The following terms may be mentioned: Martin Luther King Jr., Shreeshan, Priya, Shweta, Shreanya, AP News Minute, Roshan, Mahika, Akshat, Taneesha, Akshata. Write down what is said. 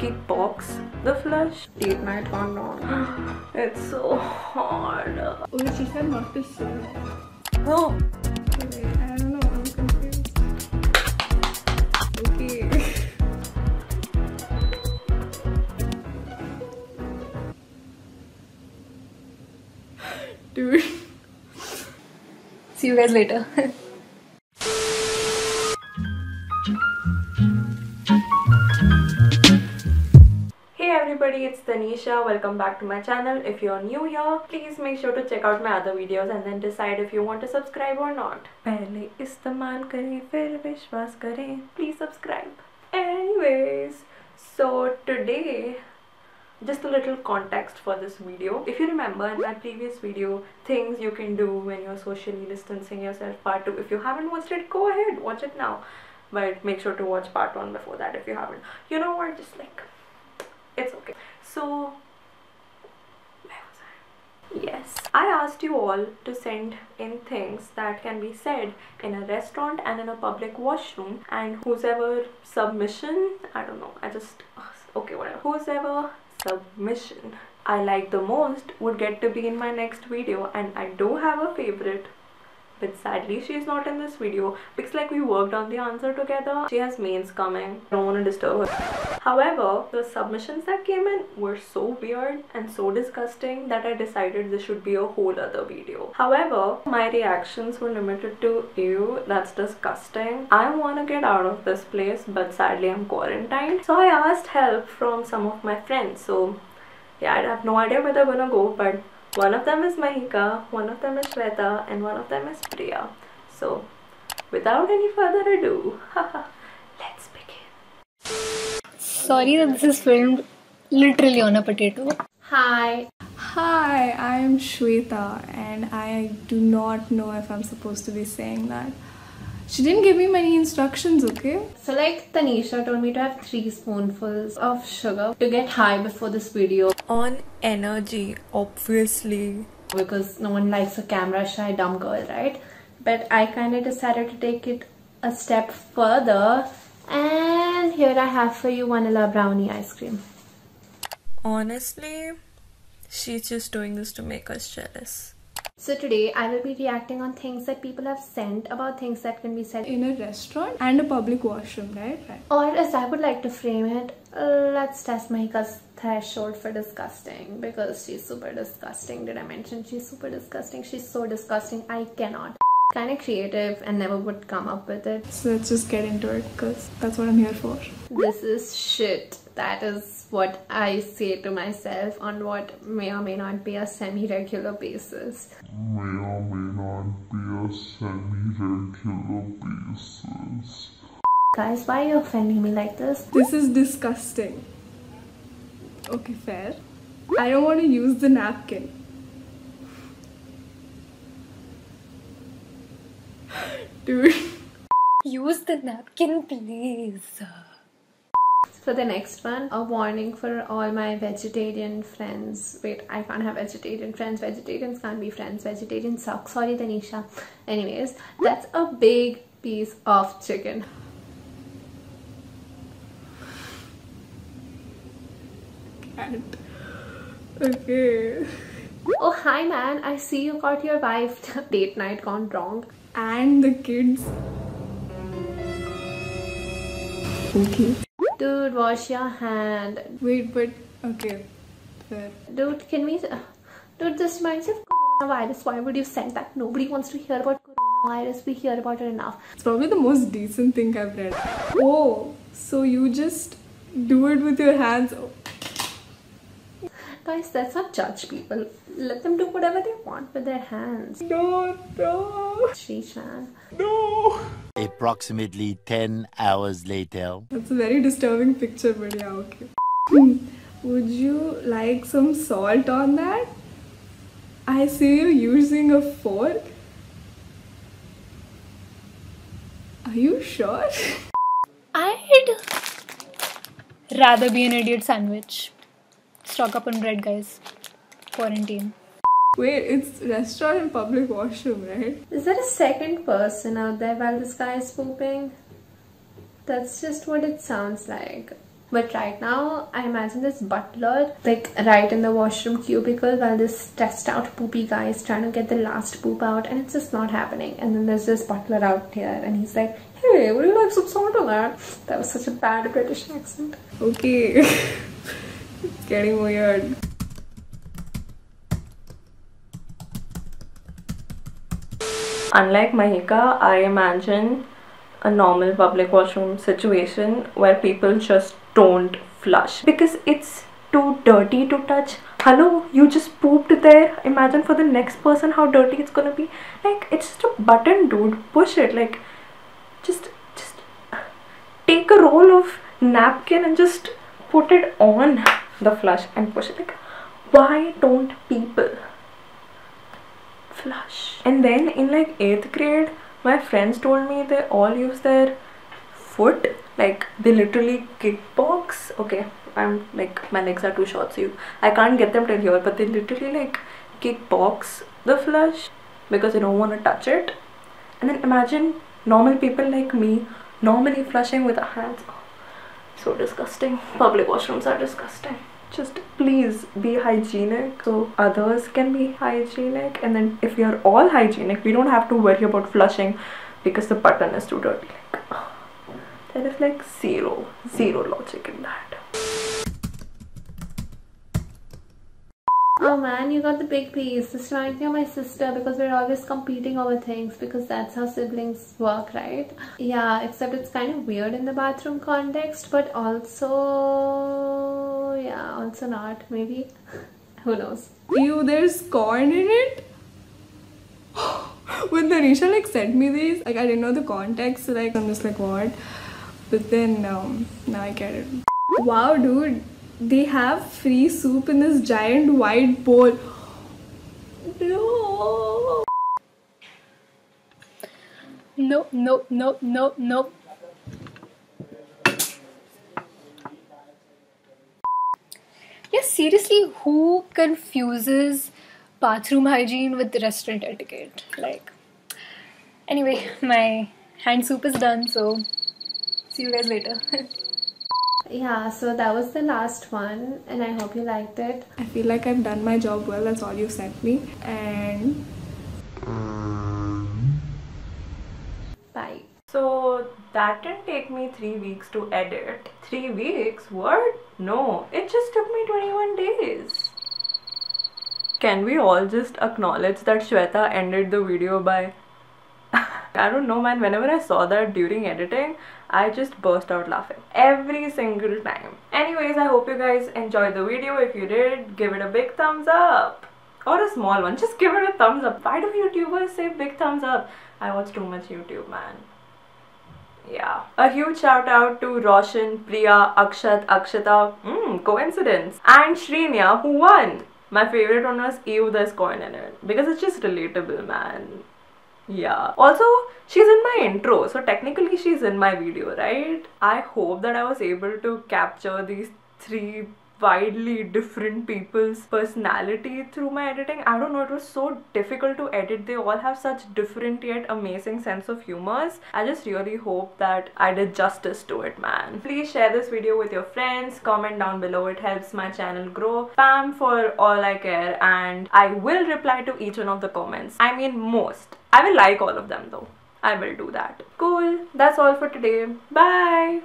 kickbox the flush. Date night gone wrong. It's so hard. Oh, she said not to serve. Oh! Wait, I don't know. I'm confused. Okay. Dude. See you guys later. It's Taneesha. Welcome back to my channel. If you're new here, please make sure to check out my other videos and then decide if you want to subscribe or not. पहले इस्तेमाल करें, फिर विश्वास करें. Please subscribe. Anyways, so today, just a little context for this video. If you remember in my previous video, things you can do when you're socially distancing yourself, part 2. If you haven't watched it, go ahead, watch it now. But make sure to watch part 1 before that if you haven't. You know what? Just like. It's okay. So, where was I? Yes. I asked you all to send in things that can be said in a restaurant and in a public washroom, and whosever submission, I don't know, I just, okay, whatever. Whosever submission I like the most would get to be in my next video, and I do have a favorite. But sadly, she's not in this video because like we worked on the answer together. She has mains coming. I don't want to disturb her. However, the submissions that came in were so weird and so disgusting that I decided this should be a whole other video. However, my reactions were limited to, ew, that's disgusting. I want to get out of this place, but sadly I'm quarantined. So I asked help from some of my friends. So yeah, I have no idea where they're gonna go, but one of them is Mahika, one of them is Shweta, and one of them is Priya. So, without any further ado, let's begin. Sorry that this is filmed literally on a potato. Hi. Hi, I am Shweta, and I do not know if I'm supposed to be saying that. She didn't give me many instructions, okay? So like Taneesha told me to have 3 spoonfuls of sugar to get high before this video. On energy, obviously. Because no one likes a camera shy dumb girl, right? But I kind of decided to take it a step further. And here I have for you vanilla brownie ice cream. Honestly, she's just doing this to make us jealous. So today I will be reacting on things that people have sent about things that can be said in a restaurant and a public washroom, right? Or as I would like to frame it, let's test Mahika's threshold for disgusting, because she's super disgusting. Did I mention she's super disgusting? She's so disgusting, I cannot. Kind of creative and never would come up with it. So let's just get into it because that's what I'm here for. This is shit. That is what I say to myself on what may or may not be a semi-regular basis. May or may not be a semi-regular basis. Guys, why are you offending me like this? This is disgusting. Okay, fair. I don't want to use the napkin. Dude. Use the napkin, please. For the next one, a warning for all my vegetarian friends. Wait, I can't have vegetarian friends. Vegetarians can't be friends. Vegetarians suck. Sorry, Taneesha. Anyways, that's a big piece of chicken. Can't. Okay. Oh, hi, man. I see you got your wife. Date night gone wrong. And the kids. Okay. Dude, wash your hand. Wait, but okay. Fair. Dude, can we? Dude, this reminds me of coronavirus. Why would you send that? Nobody wants to hear about coronavirus. We hear about it enough. It's probably the most decent thing I've read. Oh, so you just do it with your hands. Oh. Guys, let's not judge people. Let them do whatever they want with their hands. No, no. Shreeshan. No. Approximately 10 hours later. That's a very disturbing picture, but yeah, okay. Would you like some salt on that? I see you using a fork. Are you sure? I'd rather be an idiot sandwich. Stock up on bread, guys. Quarantine. Wait, it's restaurant and public washroom, right? Is there a second person out there while this guy is pooping? That's just what it sounds like. But right now, I imagine this butler like right in the washroom cubicle while this stressed out poopy guy is trying to get the last poop out, and it's just not happening. And then there's this butler out here and he's like, hey, would you like some salt on that? That was such a bad British accent. Okay. It's getting weird. Unlike Mahika, I imagine a normal public washroom situation where people just don't flush because it's too dirty to touch. Hello, you just pooped there. Imagine for the next person how dirty it's gonna be. Like, it's just a button, dude. Push it. Like, just take a roll of napkin and just put it on the flush and push it. Like, why don't people flush? And then in like 8th grade, my friends told me they all use their foot, like they literally kickbox. Okay, I'm like, my legs are too short, so I can't get them till here, but they literally like kickbox the flush because they don't want to touch it. And then imagine normal people like me normally flushing with our hands. Oh, so disgusting. Public washrooms are disgusting. Just please be hygienic so others can be hygienic, and then if we are all hygienic, we don't have to worry about flushing because the button is too dirty. Like, oh, there is like zero logic in that. Oh man, you got the big piece. This reminds me of my sister because we're always competing over things because that's how siblings work, right? Yeah, except it's kind of weird in the bathroom context, but also... yeah, also not, maybe. Who knows? Ew, there's corn in it? When Taneesha like sent me these, like I didn't know the context, so like I'm just like, what? But then now I get it. Wow, dude. They have free soup in this giant white bowl. No. No, no, no, no, no. Yeah, seriously, who confuses bathroom hygiene with restaurant etiquette? Like, anyway, my hand soup is done, so see you guys later. Yeah, so that was the last one and I hope you liked it. I feel like I've done my job well, that's all you sent me. And... bye. So that didn't take me 3 weeks to edit. 3 weeks? What? No, it just took me 21 days. Can we all just acknowledge that Shweta ended the video by... I don't know, man, whenever I saw that during editing, I just burst out laughing every single time. Anyways, I hope you guys enjoyed the video. If you did, give it a big thumbs up or a small one. Just give it a thumbs up. Why do YouTubers say big thumbs up? I watch too much YouTube, man. Yeah. A huge shout out to Roshan, Priya, Akshat, Akshata. Coincidence. And Shreanya, who won. My favorite one was Ew, there's corn in it. Because it's just relatable, man. Yeah. Also, she's in my intro, so technically she's in my video, right? I hope that I was able to capture these 3 widely different people's personality through my editing. I don't know, it was so difficult to edit. They all have such different yet amazing sense of humors. I just really hope that I did justice to it, man. Please share this video with your friends. Comment down below. It helps my channel grow. Spam for all I care, and I will reply to each one of the comments. I mean most. I will like all of them though. I will do that. Cool. That's all for today. Bye.